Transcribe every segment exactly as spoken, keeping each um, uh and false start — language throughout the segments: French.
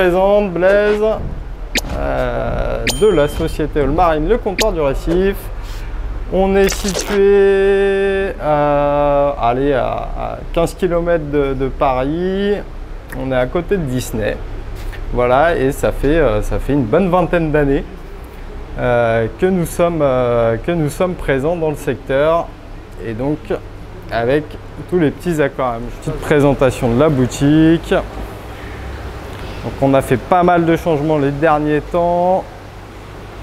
présente Blaise euh, de la société All Marine, Le Comptoir du Récif. On est situé à, allez, à, à quinze kilomètres de, de Paris. On est à côté de Disney. Voilà, et ça fait, euh, ça fait une bonne vingtaine d'années euh, que, euh, que nous sommes présents dans le secteur. Et donc, avec tous les petits aquariums. Petite présentation de la boutique. Donc, on a fait pas mal de changements les derniers temps.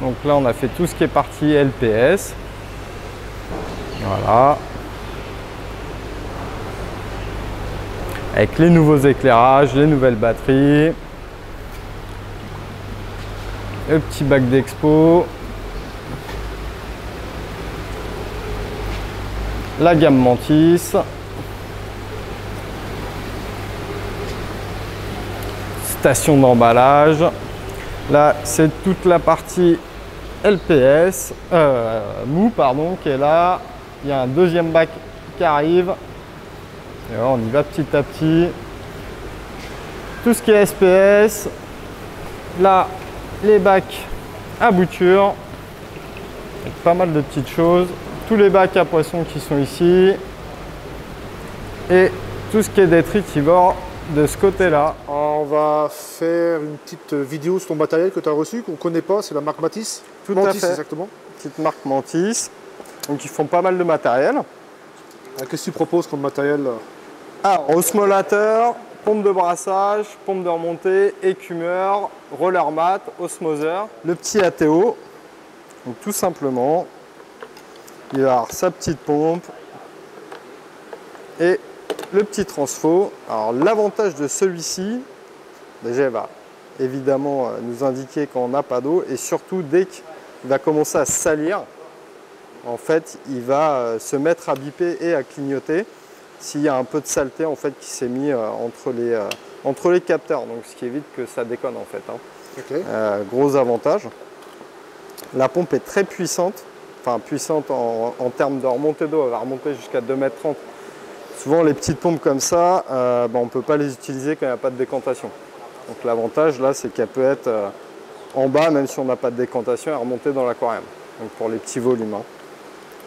Donc là, on a fait tout ce qui est parti L P S. Voilà. Avec les nouveaux éclairages, les nouvelles batteries. Le petit bac d'expo. La gamme Mantis. Station d'emballage. Là, c'est toute la partie L P S, euh, mou, pardon, qui est là. Il y a un deuxième bac qui arrive. Et voilà, on y va petit à petit. Tout ce qui est S P S. Là, les bacs à bouture. Avec pas mal de petites choses. Tous les bacs à poissons qui sont ici. Et tout ce qui est détritivore de ce côté-là. On va faire une petite vidéo sur ton matériel que tu as reçu, qu'on ne connaît pas. C'est la marque Matisse. Tout Mantis, à fait. Exactement. Petite marque Mantis. Donc ils font pas mal de matériel. Qu'est-ce que tu proposes comme matériel? Alors, osmolateur, pompe de brassage, pompe de remontée, écumeur, roller mat, osmoseur, le petit A T O. Donc tout simplement, il va avoir sa petite pompe et le petit transfo. Alors l'avantage de celui-ci, déjà il va évidemment nous indiquer quand on n'a pas d'eau et surtout dès qu'il va commencer à salir, en fait, il va se mettre à biper et à clignoter s'il y a un peu de saleté en fait, qui s'est mis entre les, entre les capteurs, donc ce qui évite que ça déconne en fait. Hein. Okay. Euh, gros avantage. La pompe est très puissante, enfin puissante en, en termes de remontée d'eau, elle va remonter jusqu'à deux mètres trente. Souvent les petites pompes comme ça, euh, ben, on ne peut pas les utiliser quand il n'y a pas de décantation. Donc l'avantage là, c'est qu'elle peut être euh, en bas, même si on n'a pas de décantation, à remonter dans l'aquarium, donc pour les petits volumes. Hein.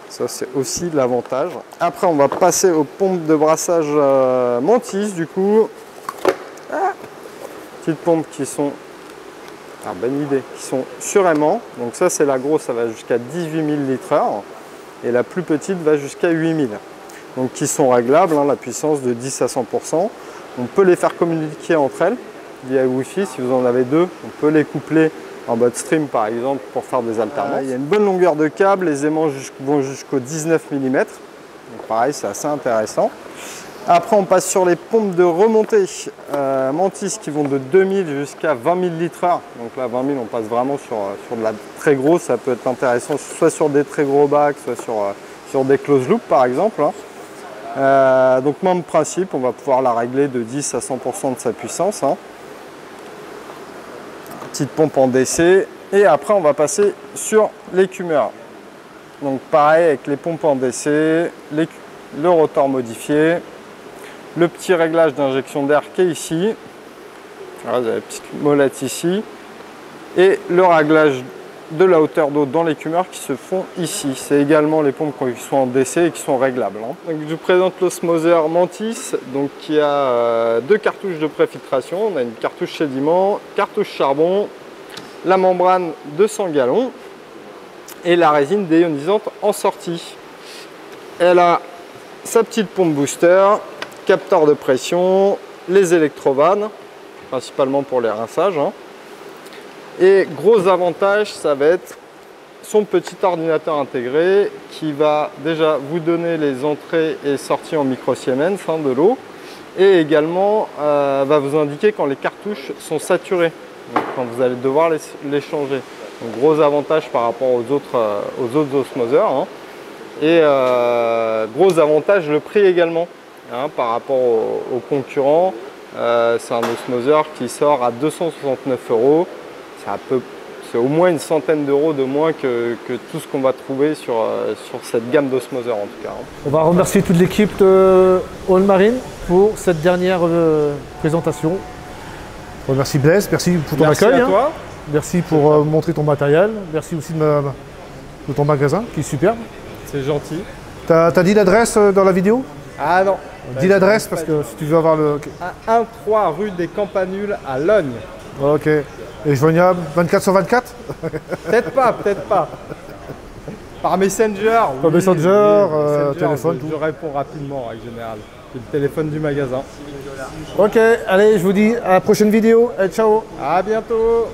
Ça, c'est aussi l'avantage. Après, on va passer aux pompes de brassage euh, Mantis, du coup. Ah, petites pompes qui sont... Ah, bonne idée. Qui sont sur aimant. Donc ça, c'est la grosse, ça va jusqu'à dix-huit mille litres heure. Et la plus petite va jusqu'à huit mille. Donc, qui sont réglables, hein, la puissance de dix à cent pour cent. On peut les faire communiquer entre elles via Wifi. Si vous en avez deux, on peut les coupler en mode stream par exemple pour faire des alternances. Ah, il y a une bonne longueur de câble, les aimants vont jusqu'au dix-neuf millimètres. Donc pareil, c'est assez intéressant. Après on passe sur les pompes de remontée euh, Mantis qui vont de deux mille jusqu'à vingt mille litres heure. Donc là vingt mille on passe vraiment sur, sur de la très grosse, ça peut être intéressant soit sur des très gros bacs, soit sur, sur des close loops par exemple. Hein. Euh, donc même principe, on va pouvoir la régler de dix à cent pour cent de sa puissance. Hein. Petite pompe en D C et après on va passer sur l'écumeur. Donc pareil avec les pompes en D C, les, le rotor modifié, le petit réglage d'injection d'air qui est ici. Alors, vous avez la petite molette ici et le réglage de la hauteur d'eau dans l'écumeur qui se font ici. C'est également les pompes qui sont en D C et qui sont réglables. Hein. Donc, je vous présente l'osmoseur Mantis donc, qui a euh, deux cartouches de préfiltration. On a une cartouche sédiment, cartouche charbon, la membrane deux cents gallons et la résine déionisante en sortie. Elle a sa petite pompe booster, capteur de pression, les électrovannes, principalement pour les rinçages. Hein. Et gros avantage, ça va être son petit ordinateur intégré qui va déjà vous donner les entrées et sorties en micro-siemens hein, de l'eau et également euh, va vous indiquer quand les cartouches sont saturées, donc quand vous allez devoir les, les changer. Donc, gros avantage par rapport aux autres, euh, aux autres osmoseurs hein. Et euh, gros avantage le prix également hein, par rapport aux, aux concurrents. Euh, c'est un osmoseur qui sort à deux cent soixante-neuf euros. C'est au moins une centaine d'euros de moins que, que tout ce qu'on va trouver sur, sur cette gamme d'osmoseurs en tout cas. On va remercier toute l'équipe de All Marine pour cette dernière présentation. Bon, merci Blaise, merci pour ton merci accueil. Merci à toi. Merci pour euh, montrer ton matériel. Merci aussi de, ma, de ton magasin qui est superbe. C'est gentil. T'as t'as dit l'adresse dans la vidéo? Ah non. Dis bah, l'adresse parce que si tu veux avoir le... Okay. À un trois rue des Campanules à Lognes. Ok. Et joignable vingt-quatre sur vingt-quatre? Peut-être pas, peut-être pas. Par Messenger. Par oui, Messenger, euh, messenger téléphone. Je, tout. je réponds rapidement en général. C'est le téléphone du magasin. Ok, allez, je vous dis à la prochaine vidéo et ciao. À bientôt.